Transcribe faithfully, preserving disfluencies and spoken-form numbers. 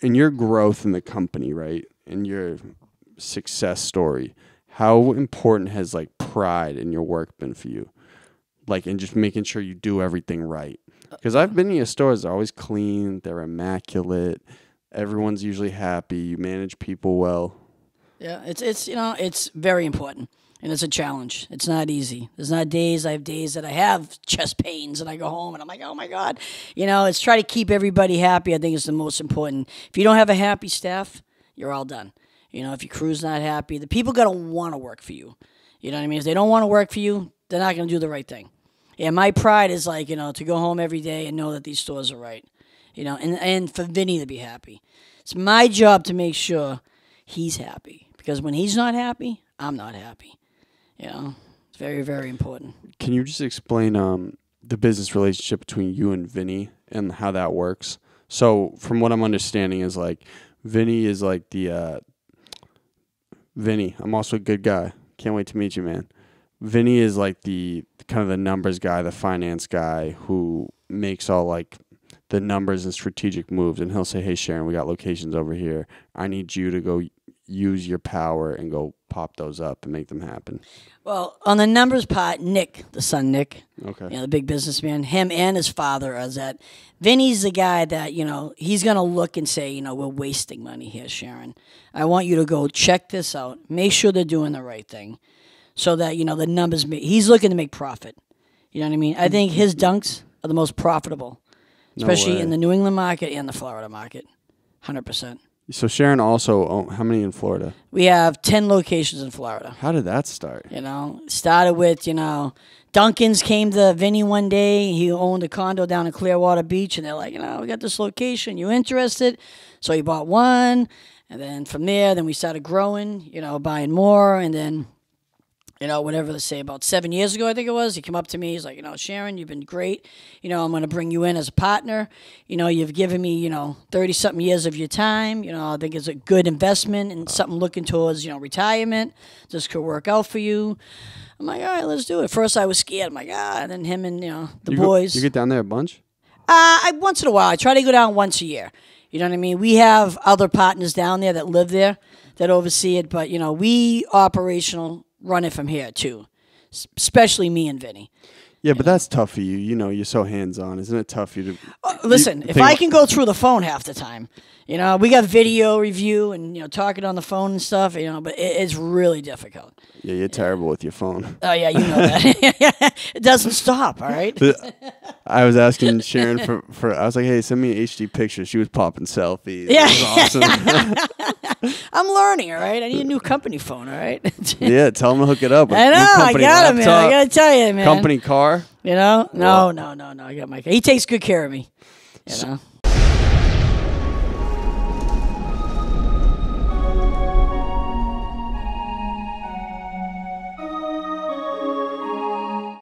in your growth in the company, right, in your success story, how important has like pride in your work been for you? Like, and just making sure you do everything right. Because I've been in your stores, they're always clean, they're immaculate, everyone's usually happy, you manage people well. Yeah, it's, it's you know, it's very important, and it's a challenge. It's not easy. There's not days, I have days that I have chest pains, and I go home, and I'm like, oh, my God. You know, it's try to keep everybody happy, I think, is the most important. If you don't have a happy staff, you're all done. You know, if your crew's not happy, the people got to want to work for you. You know what I mean? If they don't want to work for you, they're not going to do the right thing. Yeah, my pride is like, you know, to go home every day and know that these stores are right. You know, and, and for Vinny to be happy. It's my job to make sure he's happy. Because when he's not happy, I'm not happy. You know, it's very, very important. Can you just explain um, the business relationship between you and Vinny and how that works? So from what I'm understanding is like Vinny is like the, uh, Vinny, I'm also a good guy. Can't wait to meet you, man. Vinny is like the kind of the numbers guy, the finance guy who makes all like the numbers and strategic moves. And he'll say, hey, Sharon, we got locations over here. I need you to go use your power and go pop those up and make them happen. Well, on the numbers part, Nick, the son Nick, okay, you know, the big businessman, him and his father is that Vinny's the guy that, you know, he's going to look and say, you know, we're wasting money here, Sharon. I want you to go check this out. Make sure they're doing the right thing. So that, you know, the numbers, make, he's looking to make profit. You know what I mean? I think his dunks are the most profitable, especially no in the New England market and the Florida market, one hundred percent. So Sharon also, oh, how many in Florida? We have ten locations in Florida. How did that start? You know, started with, you know, Dunkin's came to Vinny one day. He owned a condo down in Clearwater Beach, and they're like, you know, we got this location. You interested? So he bought one, and then from there, then we started growing, you know, buying more, and then... You know, whatever they say, about seven years ago, I think it was, he came up to me. He's like, you know, Sharon, you've been great. You know, I'm going to bring you in as a partner. You know, you've given me, you know, thirty-something years of your time. You know, I think it's a good investment and something looking towards, you know, retirement. This could work out for you. I'm like, all right, let's do it. First, I was scared. I'm like, ah, and then him and, you know, the you boys. Go, you get down there a bunch? Uh, I, once in a while. I try to go down once a year. You know what I mean? We have other partners down there that live there that oversee it. But, you know, we operational... run it from here too, especially me and Vinny. Yeah, but know? that's tough for you. You know, you're so hands on. Isn't it tough for you to? Uh, listen, you if I can go through the phone half the time, you know, we got video review and you know talking on the phone and stuff. You know, but it, it's really difficult. Yeah, you're terrible yeah. with your phone. Oh yeah, you know that. It doesn't stop. All right. I was asking Sharon for for. I was like, hey, send me an H D picture. She was popping selfies. Yeah, it was awesome. I'm learning, all right? I need a new company phone, all right? Yeah, tell them to hook it up. I know, I got it, man. I got to tell you, man. Company car? You know? No, no, no, no. I got my car. He takes good care of me, you know?